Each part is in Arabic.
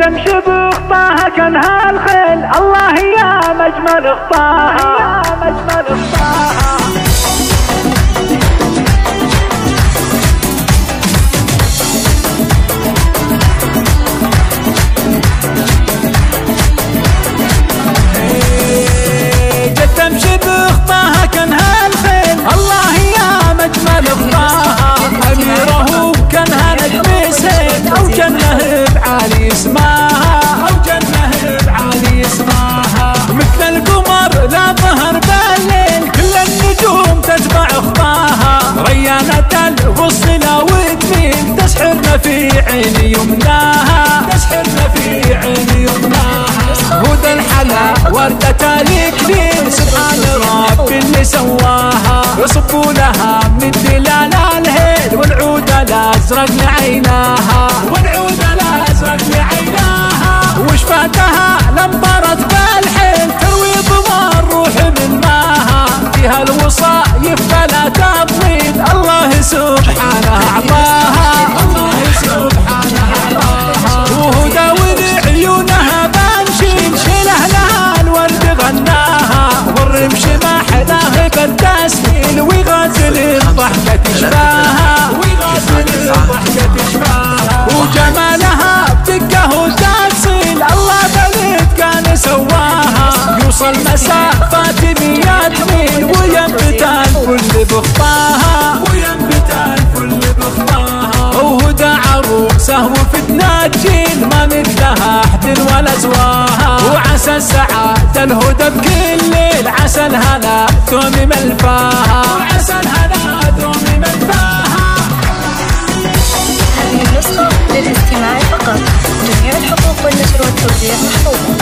تمشي بخطاها كانها الخيل، الله يا مجمل خطاها يا مجمل خطاها. جت تمشي بخطاها كانها الخيل، الله يا مجمل خطاها. أميره كانها نجم سيل أو جنه بعالي اسماها، أو جنه بعالي اسماها. مثل القمر لا ظهر بالليل، كل النجوم تتبع خطاها. ريانة الوصلة وتميل تسحرنا في عين يمناها، تسحرنا في عين يمناها. هدى الحلا وردة الكليل، سبحان رب اللي سواها. يصفوا لها من دلالة الهيل، والعود الازرق لعيناها، والعود الازرق لعيناها. وشفاتها لمبرت بالحيل، تروي ظما الروح من ماها. فيها الوصايف فلا تضيد، الله سبحانه اعطاها، الله سبحانه اعطاها. وهدى ولعيونها بنشيل، شيله لها الورد غناها. والرمش محلاه بالتسهيل، ويغازل الضحكه تشباها، ويغازل الضحكه تشباها. وجمالها بدقه وتفصيل، الله بلد كان سواها. يوصل مسافات 100 ميل، وينبت الفل بخطاها، وينبت الفل بخطاها. وهدى عروسه وفتنه جيل، ما مثلها احد ولا زواها. وعسى السعاده الهدى بكل ليل، عسى الهنا دوم ملفاها، وعسى الهنا دوم ملفاها. هذه النسخة للاستماع فقط، جميع الحقوق والنشر والتوزيع محفوظة.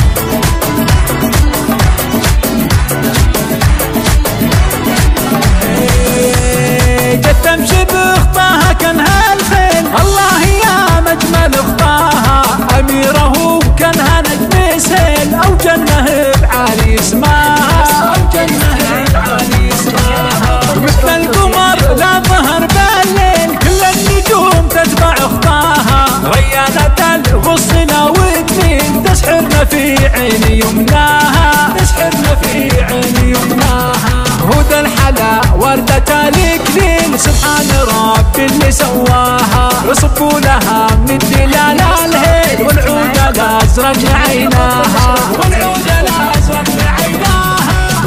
جت تمشي بخطاها كانها الخيل، الله يا مجمل خطاها. أميره كانها نجم سيل أو جنه بعالي اسماها، أو جنه بعالي اسماها. مثل القمر لا ظهر بالليل، كل النجوم تتبع خطاها. ريانة الغصنة وتميل تسحرنا في عين يمناها، تسحرنا في عين يمناها. هدى الحلا وردة الكليل، سبحان رب اللي سواها. يصفوا لها من دلالة الهيل، والعود الازرق لعيناها، والعود الازرق لعيناها.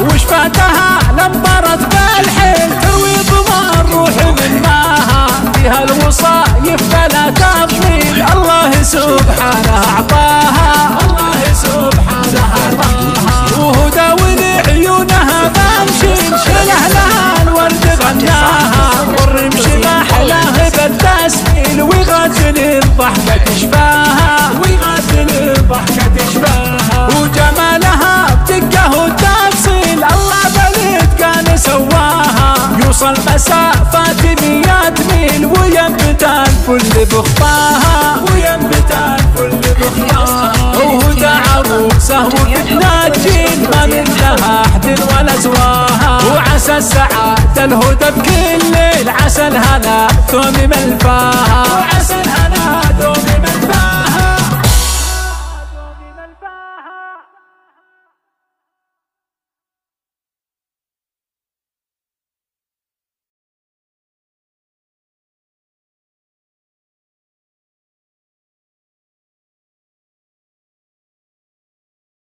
وشفاتها لمبرت بالحيل، تروي ظما الروح من ماها. فيها الوصايف فلا تضيد، الله سبحانه اعطاها، الله سبحانه اعطاها. وهدى ولعيونها بنشيل، شيله لها الورد غناها. والرمش محلاه بالتسهيل، ويغازل الضحكه تشباها، ويغازل الضحكه تشباها. وجمالها بدقه وتفصيل، الله بلد كان سواها. يوصل مسافات 100 ميل، وينبت الفل بخطاها، وينبت الفل بخطاها. وهدى عروسه وفتنه جيل، ما مثلها احد ولا زواها. وعسى السعاده الهدى بكل ليل، عسى الهنا دوم ملفاها، وعسى الهنا